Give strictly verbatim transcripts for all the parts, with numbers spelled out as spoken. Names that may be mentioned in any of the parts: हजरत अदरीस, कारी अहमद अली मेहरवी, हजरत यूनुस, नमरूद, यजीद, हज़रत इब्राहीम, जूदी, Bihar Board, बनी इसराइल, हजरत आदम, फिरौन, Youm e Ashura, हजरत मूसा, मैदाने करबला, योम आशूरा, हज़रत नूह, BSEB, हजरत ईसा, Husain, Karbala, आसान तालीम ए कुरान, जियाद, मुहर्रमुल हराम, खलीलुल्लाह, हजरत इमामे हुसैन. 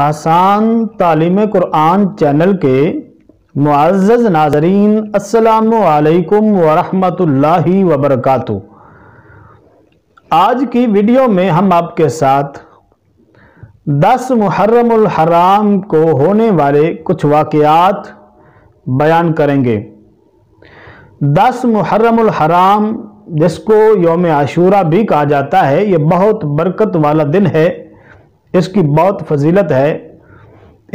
आसान तालीम ए कुरान चैनल के मुअज़्ज़ज़ नाज़रीन, अस्सलामु अलैकुम वरहमतुल्लाहि वबरकातुहू। आज की वीडियो में हम आपके साथ दस मुहर्रमुल हराम को होने वाले कुछ वाक़यात बयान करेंगे। दस मुहर्रमुल हराम, जिसको योम आशूरा भी कहा जाता है, ये बहुत बरकत वाला दिन है, इसकी बहुत फजीलत है।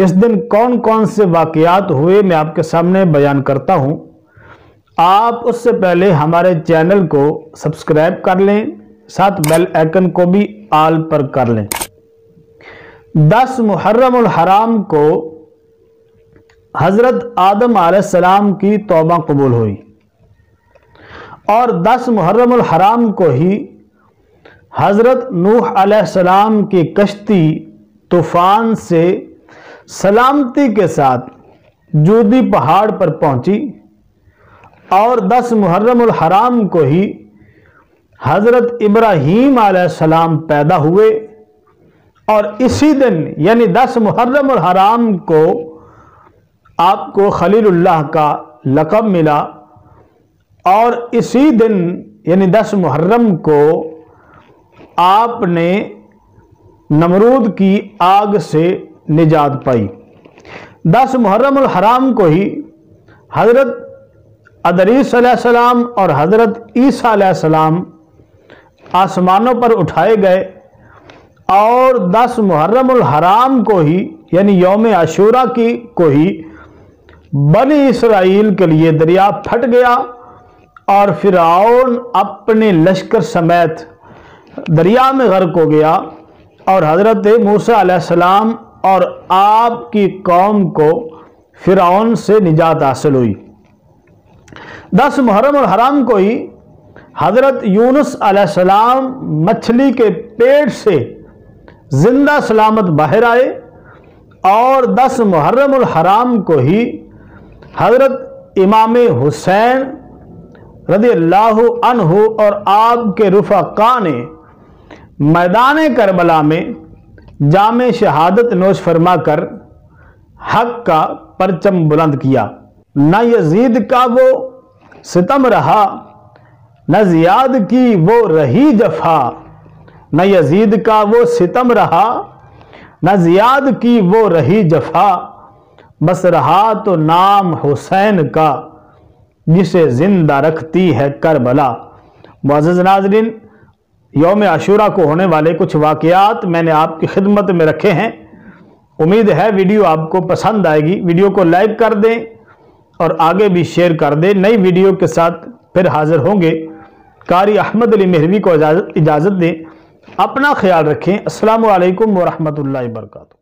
इस दिन कौन कौन से वाक़यात हुए मैं आपके सामने बयान करता हूँ। आप उससे पहले हमारे चैनल को सब्सक्राइब कर लें, साथ बेल आइकन को भी आल पर कर लें। दस मुहर्रमुल हराम को हजरत आदम अलैहिस्सलाम की तौबा कबूल हुई और दस मुहर्रमुल हराम को ही हज़रत नूह अलैहिस्सलाम की कश्ती तूफ़ान से सलामती के साथ जूदी पहाड़ पर पहुंची और दस मुहर्रमुल हराम को ही हज़रत इब्राहीम अलैहिस्सलाम पैदा हुए और इसी दिन यानी दस मुहर्रमुल हराम को आपको खलीलुल्लाह का लक़ब मिला और इसी दिन यानी दस मुहर्रम को आपने नमरूद की आग से निजात पाई। दस मुहर्रमुल हराम को ही हजरत अदरीस अलैहिस्सलाम और हजरत ईसा अलैहिस्सलाम आसमानों पर उठाए गए और दस मुहर्रमुल हराम को ही यानी योम आशूरा की को ही बनी इसराइल के लिए दरिया फट गया और फिरौन अपने लश्कर समेत दरिया में गर्क हो गया और हजरत मूसा अलैहिस्सलाम और आपकी कौम को फिरौन से निजात हासिल हुई। दस मुहर्रमुल हराम को ही हजरत यूनुस अलैहिस्सलाम मछली के पेट से जिंदा सलामत बाहर आए और दस मुहर्रमुल हराम को ही हजरत इमामे हुसैन रदियल्लाहु अन्हु और आपके रुफ़का ने मैदाने करबला में जामे शहादत नोश फरमा कर हक का परचम बुलंद किया। न यजीद का वो सितम रहा, न जियाद की वो रही जफा, न यजीद का वो सितम रहा, न जियाद की वो रही जफा, बस रहा तो नाम हुसैन का जिसे जिंदा रखती है करबला। मुअज़्ज़ज़ नाज़रीन, यौम आशूरा को होने वाले कुछ वाक़यात मैंने आपकी खिदमत में रखे हैं। उम्मीद है वीडियो आपको पसंद आएगी। वीडियो को लाइक कर दें और आगे भी शेयर कर दें। नई वीडियो के साथ फिर हाज़िर होंगे। कारी अहमद अली मेहरवी को इजाज़त दें। अपना ख्याल रखें। अस्सलामु अलैकुम वरहमतुल्लाहि वबरकातुहू।